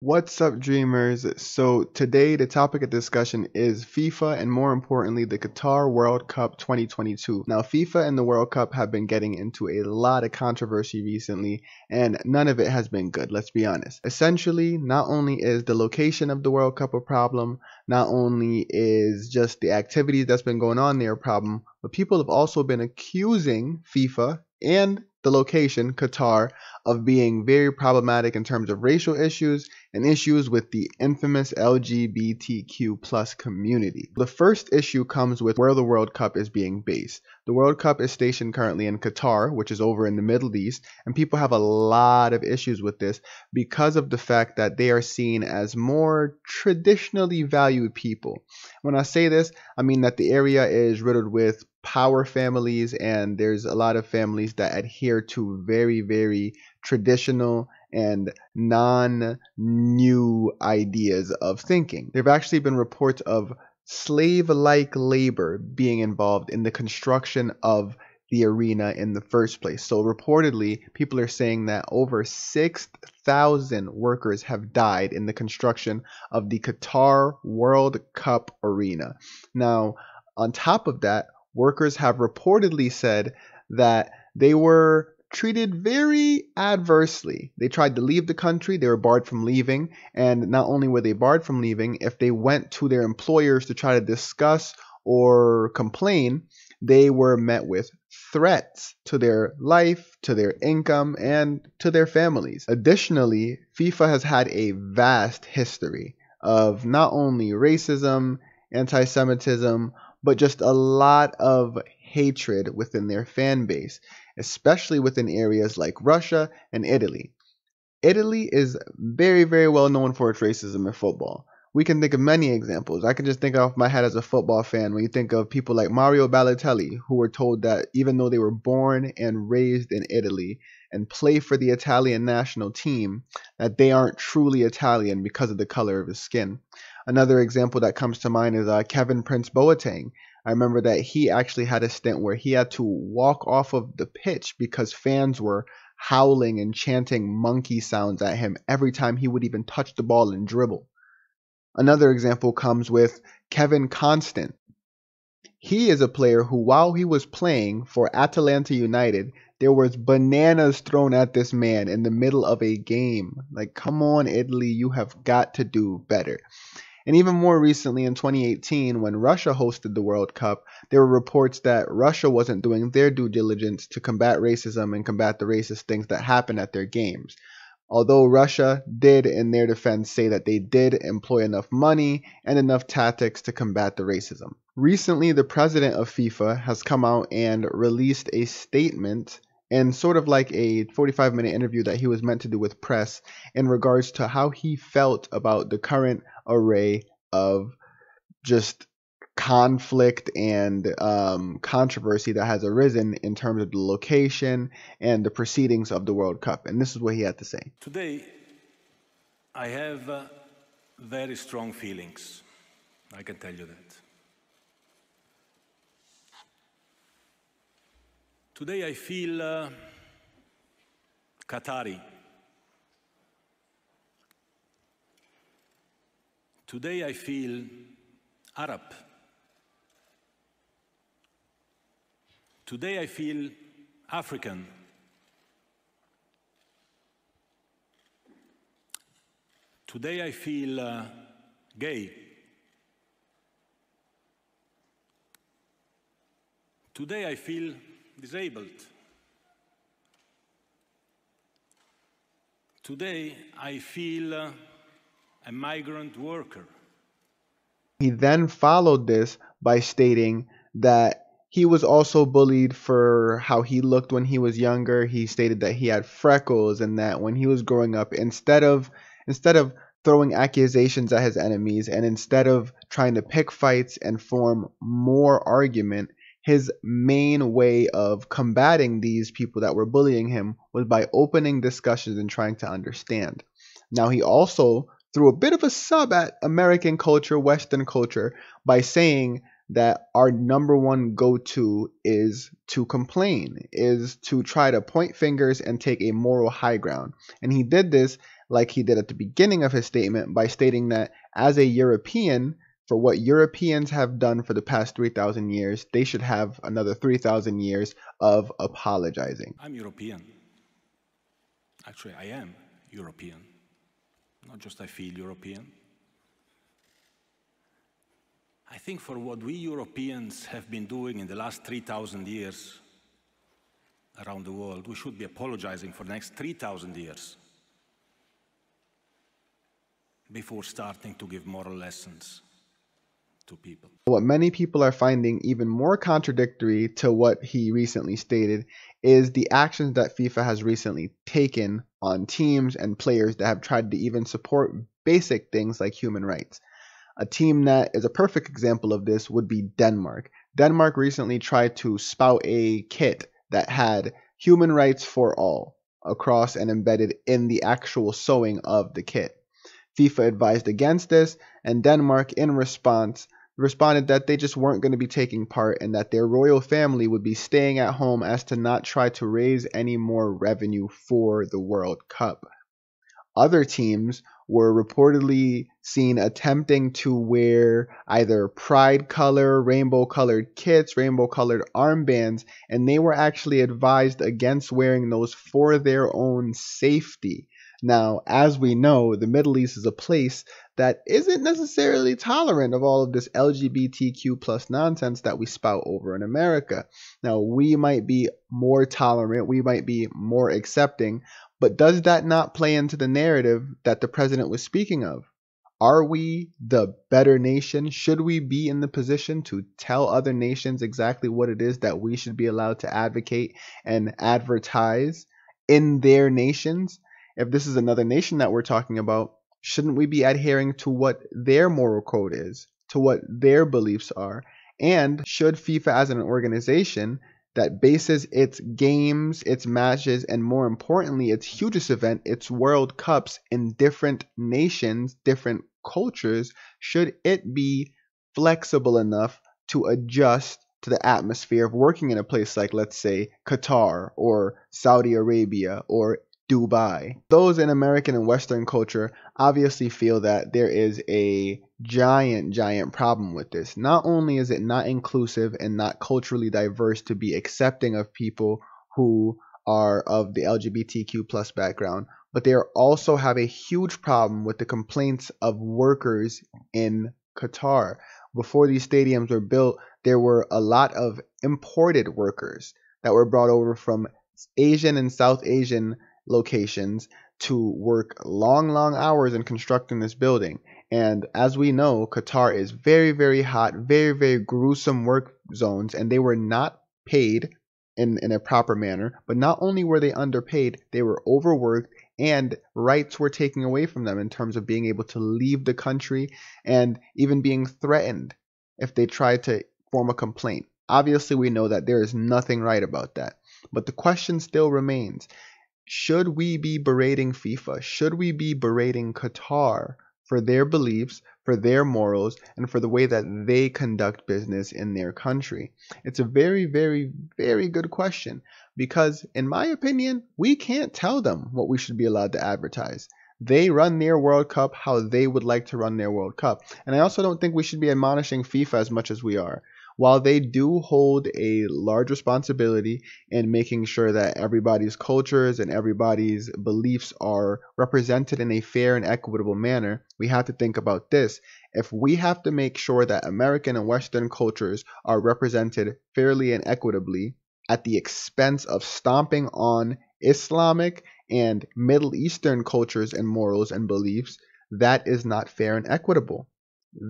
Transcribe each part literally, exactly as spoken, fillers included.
What's up, dreamers? So today the topic of discussion is FIFA, and more importantly the Qatar World Cup twenty twenty-two. Now, FIFA and the World Cup have been getting into a lot of controversy recently, and none of it has been good, let's be honest. Essentially, not only is the location of the World Cup a problem, not only is just the activities that's been going on there a problem, but people have also been accusing FIFA and the location, Qatar, of being very problematic in terms of racial issues and issues with the infamous L G B T Q plus community. The first issue comes with where the World Cup is being based. The World Cup is stationed currently in Qatar, which is over in the Middle East, and people have a lot of issues with this because of the fact that they are seen as more traditionally valued people. When I say this, I mean that the area is riddled with power families, and there's a lot of families that adhere to very, very traditional and non-new ideas of thinking. There have actually been reports of slave-like labor being involved in the construction of the arena in the first place. So reportedly, people are saying that over six thousand workers have died in the construction of the Qatar World Cup arena. Now, on top of that, workers have reportedly said that they were treated very adversely. They tried to leave the country, they were barred from leaving, and not only were they barred from leaving, if they went to their employers to try to discuss or complain, they were met with threats to their life, to their income, and to their families. Additionally, FIFA has had a vast history of not only racism, anti-Semitism, but just a lot of hatred within their fan base, especially within areas like Russia and Italy. Italy is very, very well known for its racism in football. We can think of many examples. I can just think off my head as a football fan when you think of people like Mario Balotelli, who were told that even though they were born and raised in Italy and play for the Italian national team, that they aren't truly Italian because of the color of his skin. Another example that comes to mind is uh, Kevin Prince Boateng. I remember that he actually had a stint where he had to walk off of the pitch because fans were howling and chanting monkey sounds at him every time he would even touch the ball and dribble. Another example comes with Kevin Constant. He is a player who, while he was playing for Atalanta United, there was bananas thrown at this man in the middle of a game. Like, come on, Italy, you have got to do better. And even more recently, in twenty eighteen, when Russia hosted the World Cup, there were reports that Russia wasn't doing their due diligence to combat racism and combat the racist things that happen at their games. Although Russia did, in their defense, say that they did employ enough money and enough tactics to combat the racism. Recently, the president of FIFA has come out and released a statement and sort of like a forty-five minute interview that he was meant to do with press in regards to how he felt about the current array of just conflict and um, controversy that has arisen in terms of the location and the proceedings of the World Cup. And this is what he had to say. Today, I have uh, very strong feelings. I can tell you that. Today, I feel uh, Qatari. Today, I feel Arab. Today I feel African. Today I feel uh, gay. Today I feel disabled. Today I feel uh, a migrant worker. He then followed this by stating that he was also bullied for how he looked when he was younger. He stated that he had freckles and that when he was growing up, instead of instead of throwing accusations at his enemies and instead of trying to pick fights and form more argument, his main way of combating these people that were bullying him was by opening discussions and trying to understand. Now, he also threw a bit of a sub at American culture, Western culture, by saying that our number one go-to is to complain, is to try to point fingers and take a moral high ground. And he did this like he did at the beginning of his statement by stating that as a European, for what Europeans have done for the past three thousand years, they should have another three thousand years of apologizing. I'm European. Actually, I am European. Not just I feel European. I think for what we Europeans have been doing in the last three thousand years around the world, we should be apologizing for the next three thousand years before starting to give moral lessons to people. What many people are finding even more contradictory to what he recently stated is the actions that FIFA has recently taken on teams and players that have tried to even support basic things like human rights. A team that is a perfect example of this would be Denmark. Denmark recently tried to spout a kit that had human rights for all across and embedded in the actual sewing of the kit. FIFA advised against this, and Denmark in response responded that they just weren't going to be taking part and that their royal family would be staying at home as to not try to raise any more revenue for the World Cup. Other teams were reportedly seen attempting to wear either pride color, rainbow colored kits, rainbow colored armbands, and they were actually advised against wearing those for their own safety. Now, as we know, the Middle East is a place that isn't necessarily tolerant of all of this L G B T Q plus nonsense that we spout over in America. Now, we might be more tolerant, we might be more accepting, but does that not play into the narrative that the president was speaking of? Are we the better nation? Should we be in the position to tell other nations exactly what it is that we should be allowed to advocate and advertise in their nations? If this is another nation that we're talking about, shouldn't we be adhering to what their moral code is, to what their beliefs are? And should FIFA as an organization that bases its games, its matches, and more importantly, its hugest event, its World Cups in different nations, different cultures, should it be flexible enough to adjust to the atmosphere of working in a place like, let's say, Qatar or Saudi Arabia or Dubai? Those in American and Western culture obviously feel that there is a giant, giant problem with this. Not only is it not inclusive and not culturally diverse to be accepting of people who are of the L G B T Q plus background, but they also have a huge problem with the complaints of workers in Qatar. Before these stadiums were built, there were a lot of imported workers that were brought over from Asian and South Asian locations to work long, long hours in constructing this building. And as we know, Qatar is very, very hot, very, very gruesome work zones, and they were not paid in, in a proper manner. But not only were they underpaid, they were overworked, and rights were taken away from them in terms of being able to leave the country and even being threatened if they tried to form a complaint. Obviously, we know that there is nothing right about that. But the question still remains. Should we be berating FIFA? Should we be berating Qatar for their beliefs, for their morals, and for the way that they conduct business in their country? It's a very, very, very good question because, in my opinion, we can't tell them what we should be allowed to advertise. They run their World Cup how they would like to run their World Cup. And I also don't think we should be admonishing FIFA as much as we are. While they do hold a large responsibility in making sure that everybody's cultures and everybody's beliefs are represented in a fair and equitable manner, we have to think about this. If we have to make sure that American and Western cultures are represented fairly and equitably at the expense of stomping on Islamic and Middle Eastern cultures and morals and beliefs, that is not fair and equitable.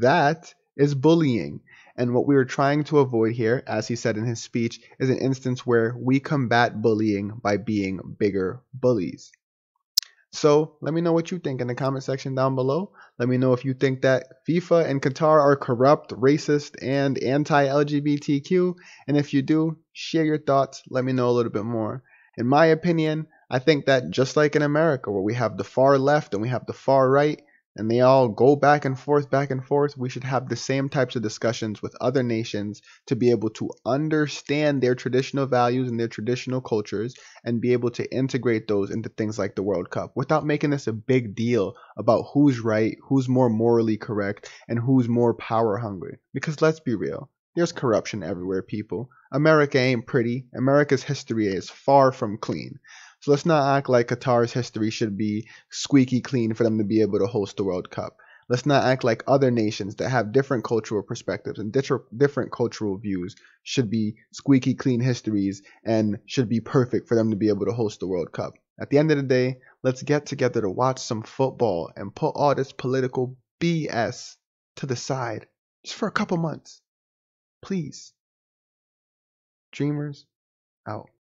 That is bullying. And what we were trying to avoid here, as he said in his speech, is an instance where we combat bullying by being bigger bullies. So let me know what you think in the comment section down below. Let me know if you think that FIFA and Qatar are corrupt, racist, and anti-L G B T Q. And if you do, share your thoughts. Let me know a little bit more. In my opinion, I think that just like in America, where we have the far left and we have the far right, and they all go back and forth, back and forth, we should have the same types of discussions with other nations to be able to understand their traditional values and their traditional cultures and be able to integrate those into things like the World Cup without making this a big deal about who's right, who's more morally correct, and who's more power hungry. Because let's be real, there's corruption everywhere, people. America ain't pretty. America's history is far from clean. So let's not act like Qatar's history should be squeaky clean for them to be able to host the World Cup. Let's not act like other nations that have different cultural perspectives and different cultural views should be squeaky clean histories and should be perfect for them to be able to host the World Cup. At the end of the day, let's get together to watch some football and put all this political B S to the side just for a couple months. Please. Dreamers out.